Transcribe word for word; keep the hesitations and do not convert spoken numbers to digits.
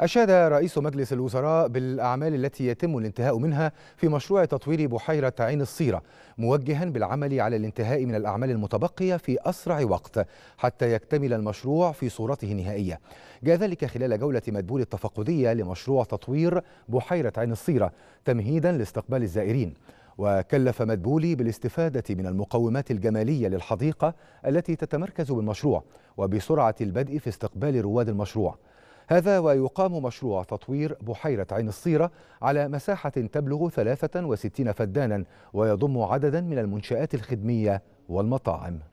أشاد رئيس مجلس الوزراء بالأعمال التي يتم الانتهاء منها في مشروع تطوير بحيرة عين الصيرة، موجها بالعمل على الانتهاء من الأعمال المتبقية في أسرع وقت حتى يكتمل المشروع في صورته النهائية. جاء ذلك خلال جولة مدبولي التفقدية لمشروع تطوير بحيرة عين الصيرة تمهيدا لاستقبال الزائرين. وكلف مدبولي بالاستفادة من المقومات الجمالية للحديقة التي تتمركز بالمشروع وبسرعة البدء في استقبال رواد المشروع. هذا ويقام مشروع تطوير بحيرة عين الصيرة على مساحة تبلغ ثلاثة وستين فدانا ويضم عددا من المنشآت الخدمية والمطاعم.